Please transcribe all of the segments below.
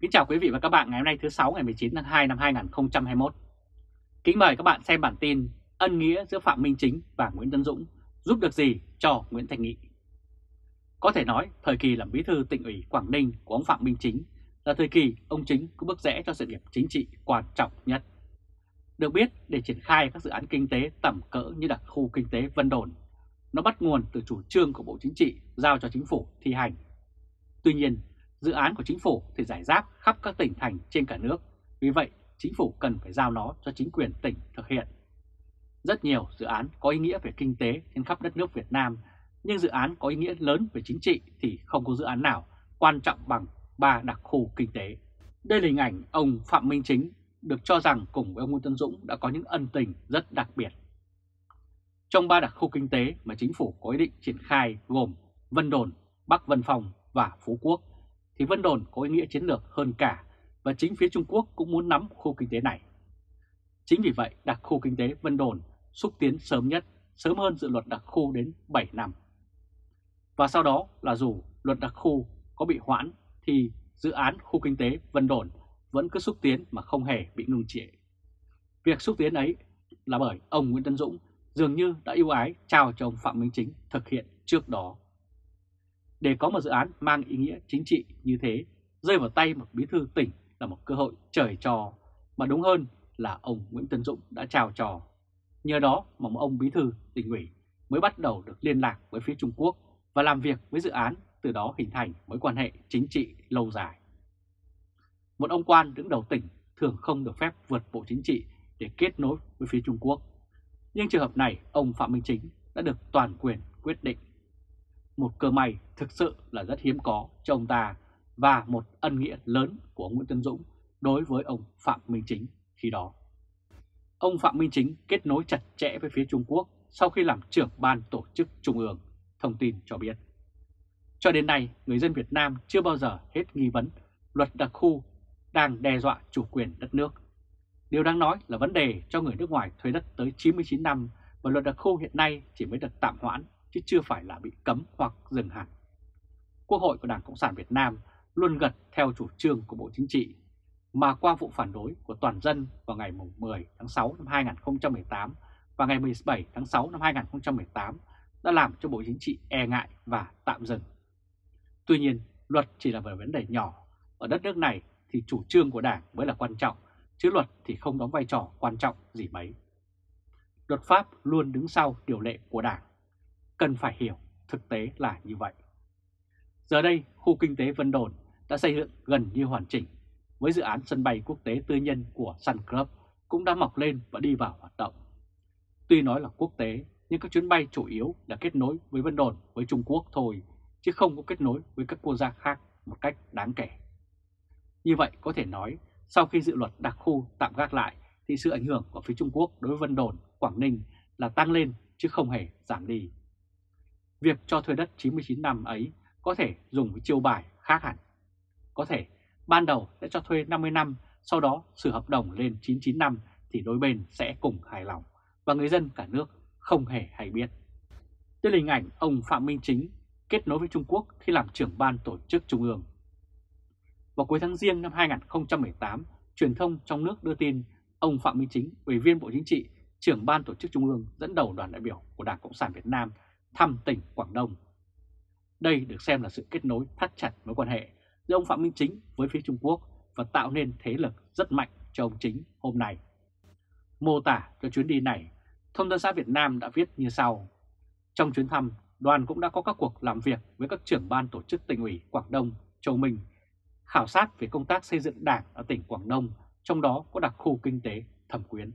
Kính chào quý vị và các bạn, ngày hôm nay thứ 6 ngày 19 tháng 2 năm 2021. Kính mời các bạn xem bản tin ân nghĩa giữa Phạm Minh Chính và Nguyễn Tấn Dũng giúp được gì cho Nguyễn Thanh Nghị. Có thể nói thời kỳ làm bí thư tỉnh ủy Quảng Ninh của ông Phạm Minh Chính là thời kỳ ông Chính có bước rẽ cho sự nghiệp chính trị quan trọng nhất. Được biết, để triển khai các dự án kinh tế tầm cỡ như đặc khu kinh tế Vân Đồn, nó bắt nguồn từ chủ trương của Bộ Chính trị giao cho chính phủ thi hành. Tuy nhiên, dự án của chính phủ thì rải rác khắp các tỉnh thành trên cả nước, vì vậy chính phủ cần phải giao nó cho chính quyền tỉnh thực hiện. Rất nhiều dự án có ý nghĩa về kinh tế trên khắp đất nước Việt Nam, nhưng dự án có ý nghĩa lớn về chính trị thì không có dự án nào quan trọng bằng 3 đặc khu kinh tế. Đây là hình ảnh ông Phạm Minh Chính được cho rằng cùng với ông Nguyễn Tấn Dũng đã có những ân tình rất đặc biệt. Trong 3 đặc khu kinh tế mà chính phủ có ý định triển khai gồm Vân Đồn, Bắc Vân Phong và Phú Quốc, thì Vân Đồn có ý nghĩa chiến lược hơn cả và chính phía Trung Quốc cũng muốn nắm khu kinh tế này. Chính vì vậy, đặc khu kinh tế Vân Đồn xúc tiến sớm nhất, sớm hơn dự luật đặc khu đến 7 năm. Và sau đó là dù luật đặc khu có bị hoãn thì dự án khu kinh tế Vân Đồn vẫn cứ xúc tiến mà không hề bị ngừng trệ. Việc xúc tiến ấy là bởi ông Nguyễn Tấn Dũng dường như đã ưu ái trao cho ông Phạm Minh Chính thực hiện trước đó. Để có một dự án mang ý nghĩa chính trị như thế rơi vào tay một bí thư tỉnh là một cơ hội trời cho, mà đúng hơn là ông Nguyễn Tấn Dũng đã trao trò. Nhờ đó mà một ông bí thư tỉnh ủy mới bắt đầu được liên lạc với phía Trung Quốc và làm việc với dự án, từ đó hình thành mối quan hệ chính trị lâu dài. Một ông quan đứng đầu tỉnh thường không được phép vượt bộ chính trị để kết nối với phía Trung Quốc. Nhưng trường hợp này, ông Phạm Minh Chính đã được toàn quyền quyết định. Một cơ may thực sự là rất hiếm có cho ông ta và một ân nghĩa lớn của ông Nguyễn Tấn Dũng đối với ông Phạm Minh Chính khi đó. Ông Phạm Minh Chính kết nối chặt chẽ với phía Trung Quốc sau khi làm trưởng ban tổ chức Trung ương, thông tin cho biết. Cho đến nay, người dân Việt Nam chưa bao giờ hết nghi vấn luật đặc khu đang đe dọa chủ quyền đất nước. Điều đáng nói là vấn đề cho người nước ngoài thuê đất tới 99 năm và luật đặc khu hiện nay chỉ mới được tạm hoãn chứ chưa phải là bị cấm hoặc dừng hẳn. Quốc hội của Đảng Cộng sản Việt Nam luôn gật theo chủ trương của Bộ Chính trị, mà qua vụ phản đối của toàn dân vào ngày 10 tháng 6 năm 2018 và ngày 17 tháng 6 năm 2018 đã làm cho Bộ Chính trị e ngại và tạm dừng. Tuy nhiên, luật chỉ là về vấn đề nhỏ. Ở đất nước này thì chủ trương của Đảng mới là quan trọng, chứ luật thì không đóng vai trò quan trọng gì mấy. Luật pháp luôn đứng sau điều lệ của Đảng. Cần phải hiểu thực tế là như vậy. Giờ đây, khu kinh tế Vân Đồn đã xây dựng gần như hoàn chỉnh, với dự án sân bay quốc tế tư nhân của Sun Club cũng đã mọc lên và đi vào hoạt động. Tuy nói là quốc tế, nhưng các chuyến bay chủ yếu là kết nối với Vân Đồn với Trung Quốc thôi, chứ không có kết nối với các quốc gia khác một cách đáng kể. Như vậy có thể nói, sau khi dự luật đặc khu tạm gác lại thì sự ảnh hưởng của phía Trung Quốc đối với Vân Đồn, Quảng Ninh là tăng lên chứ không hề giảm đi. Việc cho thuê đất 99 năm ấy có thể dùng với chiêu bài khác hẳn. Có thể ban đầu sẽ cho thuê 50 năm, sau đó sửa hợp đồng lên 99 năm thì đôi bên sẽ cùng hài lòng và người dân cả nước không hề hay biết. Đây là hình ảnh ông Phạm Minh Chính kết nối với Trung Quốc khi làm trưởng ban tổ chức Trung ương. Vào cuối tháng Giêng năm 2018, truyền thông trong nước đưa tin ông Phạm Minh Chính, Ủy viên Bộ Chính trị, trưởng ban tổ chức Trung ương dẫn đầu đoàn đại biểu của Đảng Cộng sản Việt Nam thăm tỉnh Quảng Đông. Đây được xem là sự kết nối thắt chặt mối quan hệ giữa ông Phạm Minh Chính với phía Trung Quốc và tạo nên thế lực rất mạnh cho ông Chính hôm nay. Mô tả cho chuyến đi này, Thông tấn xã Việt Nam đã viết như sau. Trong chuyến thăm, đoàn cũng đã có các cuộc làm việc với các trưởng ban tổ chức tỉnh ủy Quảng Đông, Châu Minh, khảo sát về công tác xây dựng đảng ở tỉnh Quảng Đông, trong đó có đặc khu kinh tế Thẩm Quyến.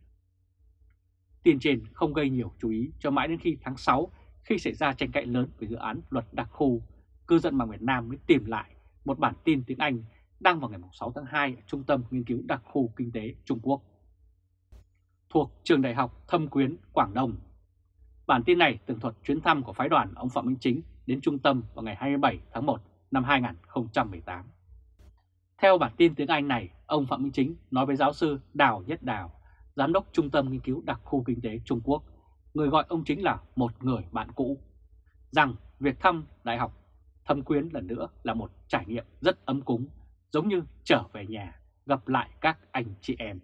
Tin trên không gây nhiều chú ý cho mãi đến khi tháng 6, khi xảy ra tranh cãi lớn về dự án luật đặc khu, cư dân mạng Việt Nam mới tìm lại một bản tin tiếng Anh đăng vào ngày 6 tháng 2 ở Trung tâm Nghiên cứu Đặc khu Kinh tế Trung Quốc thuộc Trường Đại học Thâm Quyến, Quảng Đông. Bản tin này tường thuật chuyến thăm của phái đoàn ông Phạm Minh Chính đến trung tâm vào ngày 27 tháng 1 năm 2018. Theo bản tin tiếng Anh này, ông Phạm Minh Chính nói với giáo sư Đào Nhất Đào, giám đốc Trung tâm Nghiên cứu Đặc khu Kinh tế Trung Quốc, người gọi ông Chính là một người bạn cũ, rằng việc thăm Đại học Thâm Quyến lần nữa là một trải nghiệm rất ấm cúng, giống như trở về nhà, gặp lại các anh chị em.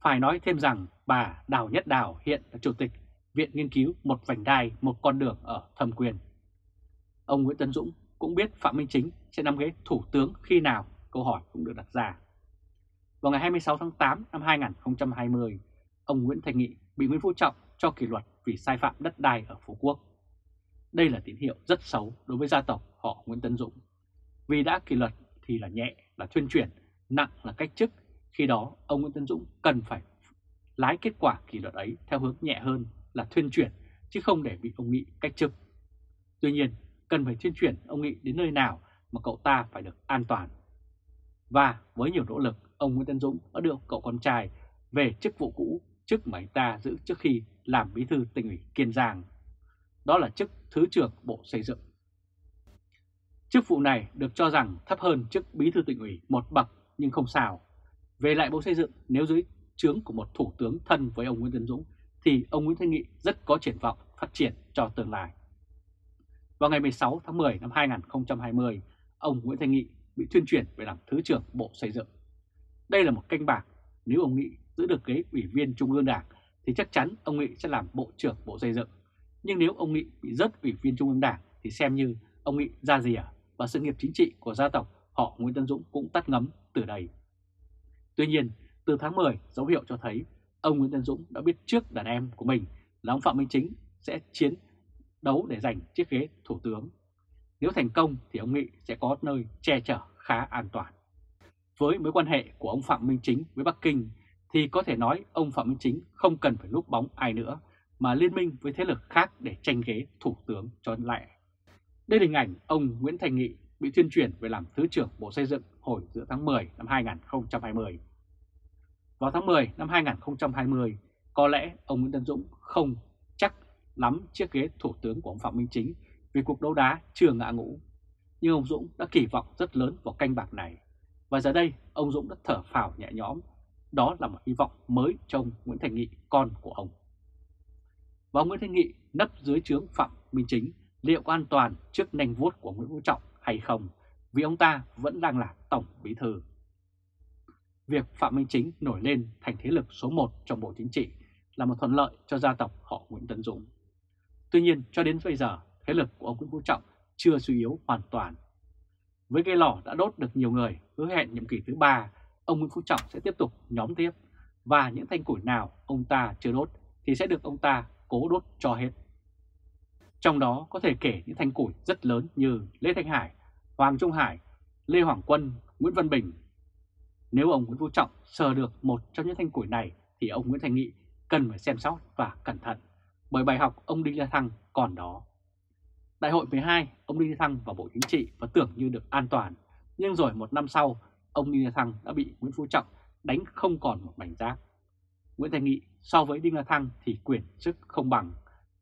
Phải nói thêm rằng bà Đào Nhất Đào hiện là Chủ tịch Viện Nghiên cứu Một Vành Đai Một Con Đường ở Thâm Quyên. Ông Nguyễn Tấn Dũng cũng biết Phạm Minh Chính sẽ nắm ghế Thủ tướng khi nào, câu hỏi cũng được đặt ra. Vào ngày 26 tháng 8 năm 2020, ông Nguyễn Thành Nghị bị Nguyễn Phú Trọng cho kỷ luật vì sai phạm đất đai ở Phú Quốc. Đây là tín hiệu rất xấu đối với gia tộc họ Nguyễn Tấn Dũng. Vì đã kỷ luật thì là nhẹ là thuyên chuyển, nặng là cách chức. Khi đó ông Nguyễn Tấn Dũng cần phải lái kết quả kỷ luật ấy theo hướng nhẹ hơn là thuyên chuyển, chứ không để bị ông Nghị cách chức. Tuy nhiên cần phải thuyên chuyển ông Nghị đến nơi nào mà cậu ta phải được an toàn. Và với nhiều nỗ lực, ông Nguyễn Tấn Dũng đã đưa cậu con trai về chức vụ cũ, chức mà anh ta giữ trước khi làm bí thư tỉnh ủy Kiên Giang. Đó là chức Thứ trưởng Bộ Xây dựng. Chức vụ này được cho rằng thấp hơn chức bí thư tỉnh ủy một bậc, nhưng không sao. Về lại Bộ Xây dựng, nếu dưới trướng của một thủ tướng thân với ông Nguyễn Tấn Dũng thì ông Nguyễn Thanh Nghị rất có triển vọng phát triển cho tương lai. Vào ngày 16 tháng 10 năm 2020, ông Nguyễn Thanh Nghị bị thuyên chuyển về làm Thứ trưởng Bộ Xây dựng. Đây là một canh bạc, nếu ông Nghị giữ được ghế Ủy viên Trung ương Đảng thì chắc chắn ông Nghị sẽ làm Bộ trưởng Bộ Xây dựng. Nhưng nếu ông Nghị bị rớt Ủy viên Trung ương Đảng thì xem như ông Nghị ra rìa và sự nghiệp chính trị của gia tộc họ Nguyễn Tấn Dũng cũng tắt ngấm từ đây. Tuy nhiên, từ tháng 10, dấu hiệu cho thấy ông Nguyễn Tấn Dũng đã biết trước đàn em của mình là ông Phạm Minh Chính sẽ chiến đấu để giành chiếc ghế thủ tướng. Nếu thành công thì ông Nghị sẽ có nơi che chở khá an toàn. Với mối quan hệ của ông Phạm Minh Chính với Bắc Kinh thì có thể nói ông Phạm Minh Chính không cần phải núp bóng ai nữa mà liên minh với thế lực khác để tranh ghế thủ tướng cho lẹ. Đây là hình ảnh ông Nguyễn Thành Nghị bị thuyên chuyển về làm Thứ trưởng Bộ Xây dựng hồi giữa tháng 10 năm 2020. Vào tháng 10 năm 2020, có lẽ ông Nguyễn Tấn Dũng không chắc lắm chiếc ghế thủ tướng của ông Phạm Minh Chính vì cuộc đấu đá chưa ngã ngũ. Nhưng ông Dũng đã kỳ vọng rất lớn vào canh bạc này. Và giờ đây, ông Dũng đã thở phào nhẹ nhõm. Đó là một hy vọng mới cho ông Nguyễn Thành Nghị, con của ông. Và ông Nguyễn Thành Nghị nấp dưới trướng Phạm Minh Chính liệu có an toàn trước nanh vuốt của Nguyễn Phú Trọng hay không, vì ông ta vẫn đang là Tổng Bí thư. Việc Phạm Minh Chính nổi lên thành thế lực số 1 trong Bộ Chính trị là một thuận lợi cho gia tộc họ Nguyễn Tấn Dũng. Tuy nhiên, cho đến bây giờ, thế lực của ông Nguyễn Phú Trọng chưa suy yếu hoàn toàn. Với cái lò đã đốt được nhiều người, hứa hẹn nhiệm kỳ thứ 3, ông Nguyễn Phú Trọng sẽ tiếp tục nhóm tiếp, và những thanh củi nào ông ta chưa đốt thì sẽ được ông ta cố đốt cho hết. Trong đó có thể kể những thanh củi rất lớn như Lê Thanh Hải, Hoàng Trung Hải, Lê Hoàng Quân, Nguyễn Văn Bình. Nếu ông Nguyễn Phú Trọng sờ được một trong những thanh củi này thì ông Nguyễn Thành Nghị cần phải xem sóc và cẩn thận, bởi bài học ông Đinh La Thăng còn đó. Đại hội 12, ông Đinh La Thăng vào Bộ Chính trị và tưởng như được an toàn, nhưng rồi một năm sau, ông Đinh La Thăng đã bị Nguyễn Phú Trọng đánh không còn một mảnh giáp. Nguyễn Thành Nghị so với Đinh La Thăng thì quyền sức không bằng,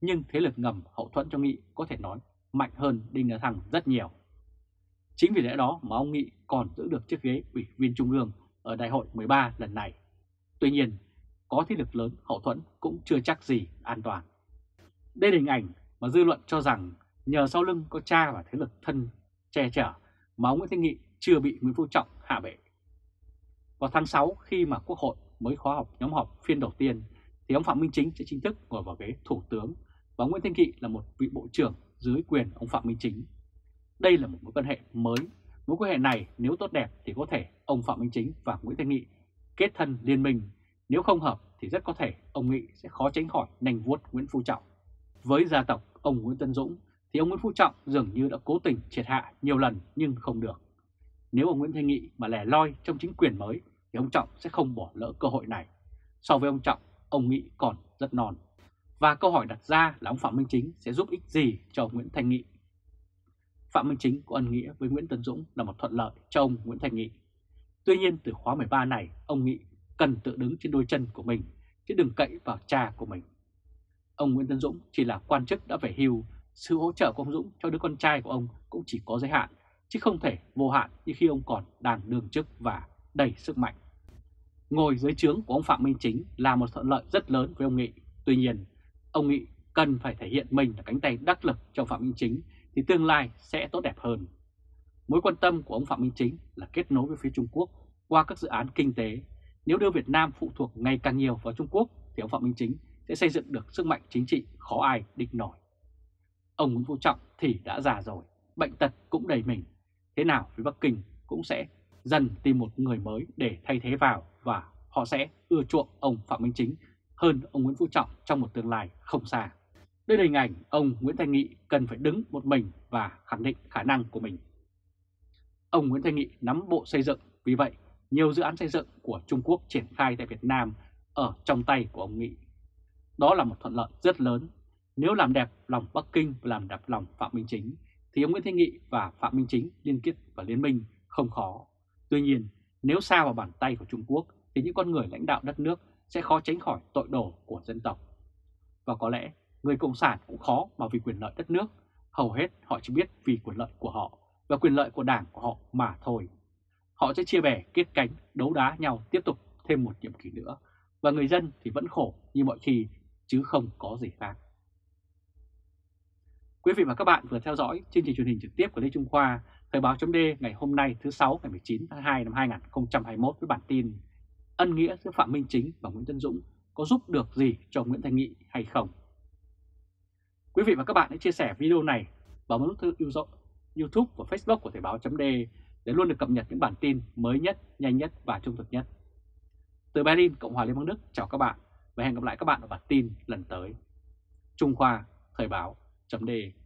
nhưng thế lực ngầm hậu thuẫn cho Nghị có thể nói mạnh hơn Đinh La Thăng rất nhiều. Chính vì lẽ đó mà ông Nghị còn giữ được chiếc ghế Ủy viên Trung ương ở Đại hội 13 lần này. Tuy nhiên, có thế lực lớn hậu thuẫn cũng chưa chắc gì an toàn. Đây là hình ảnh mà dư luận cho rằng nhờ sau lưng có cha và thế lực thân che chở mà ông Nguyễn Thành Nghị chưa bị Nguyễn Phú Trọng hạ bệ. Vào tháng 6, khi mà Quốc hội mới khóa họp nhóm họp phiên đầu tiên, thì ông Phạm Minh Chính sẽ chính thức ngồi vào ghế thủ tướng và Nguyễn Thành Nghị là một vị bộ trưởng dưới quyền ông Phạm Minh Chính. Đây là một mối quan hệ mới. Mối quan hệ này nếu tốt đẹp thì có thể ông Phạm Minh Chính và Nguyễn Thành Nghị kết thân liên minh. Nếu không hợp thì rất có thể ông Nghị sẽ khó tránh khỏi nành vuốt Nguyễn Phú Trọng. Với gia tộc ông Nguyễn Tấn Dũng thì ông Nguyễn Phú Trọng dường như đã cố tình triệt hạ nhiều lần nhưng không được. Nếu ông Nguyễn Thành Nghị mà lẻ loi trong chính quyền mới thì ông Trọng sẽ không bỏ lỡ cơ hội này. So với ông Trọng, ông Nghị còn rất non. Và câu hỏi đặt ra là ông Phạm Minh Chính sẽ giúp ích gì cho Nguyễn Thành Nghị? Phạm Minh Chính có ân nghĩa với Nguyễn Tấn Dũng là một thuận lợi cho ông Nguyễn Thành Nghị. Tuy nhiên, từ khóa 13 này, ông Nghị cần tự đứng trên đôi chân của mình, chứ đừng cậy vào cha của mình. Ông Nguyễn Tấn Dũng chỉ là quan chức đã về hưu, sự hỗ trợ của ông Dũng cho đứa con trai của ông cũng chỉ có giới hạn, chứ không thể vô hạn như khi ông còn đang đương chức và đầy sức mạnh. Ngồi dưới trướng của ông Phạm Minh Chính là một thuận lợi rất lớn với ông Nghị. Tuy nhiên, ông Nghị cần phải thể hiện mình là cánh tay đắc lực cho Phạm Minh Chính thì tương lai sẽ tốt đẹp hơn. Mối quan tâm của ông Phạm Minh Chính là kết nối với phía Trung Quốc qua các dự án kinh tế. Nếu đưa Việt Nam phụ thuộc ngày càng nhiều vào Trung Quốc thì ông Phạm Minh Chính sẽ xây dựng được sức mạnh chính trị khó ai địch nổi. Ông Nguyễn Phú Trọng thì đã già rồi, bệnh tật cũng đầy mình. Thế nào phía Bắc Kinh cũng sẽ dần tìm một người mới để thay thế vào và họ sẽ ưa chuộng ông Phạm Minh Chính hơn ông Nguyễn Phú Trọng trong một tương lai không xa. Đây là hình ảnh ông Nguyễn Thanh Nghị cần phải đứng một mình và khẳng định khả năng của mình. Ông Nguyễn Thanh Nghị nắm bộ xây dựng, vì vậy nhiều dự án xây dựng của Trung Quốc triển khai tại Việt Nam ở trong tay của ông Nghị. Đó là một thuận lợi rất lớn. Nếu làm đẹp lòng Bắc Kinh và làm đẹp lòng Phạm Minh Chính thì ông Nguyễn Thanh Nghị và Phạm Minh Chính liên kết và liên minh không khó. Tuy nhiên, nếu xa vào bàn tay của Trung Quốc thì những con người lãnh đạo đất nước sẽ khó tránh khỏi tội đồ của dân tộc. Và có lẽ người Cộng sản cũng khó mà vì quyền lợi đất nước, hầu hết họ chỉ biết vì quyền lợi của họ và quyền lợi của đảng của họ mà thôi. Họ sẽ chia bè, kết cánh, đấu đá nhau tiếp tục thêm một nhiệm kỳ nữa và người dân thì vẫn khổ như mọi khi chứ không có gì khác. Quý vị và các bạn vừa theo dõi chương trình truyền hình trực tiếp của Lê Trung Khoa, Thời báo .d ngày hôm nay thứ 6 ngày 19 tháng 2 năm 2021 với bản tin Ân nghĩa giữa Phạm Minh Chính và Nguyễn Tân Dũng có giúp được gì cho Nguyễn Thanh Nghị hay không? Quý vị và các bạn hãy chia sẻ video này và bấm nút YouTube và Facebook của Thời báo .d để luôn được cập nhật những bản tin mới nhất, nhanh nhất và trung thực nhất. Từ Berlin, Cộng hòa Liên bang Đức, chào các bạn và hẹn gặp lại các bạn ở bản tin lần tới. Trung Khoa, Thời báo .d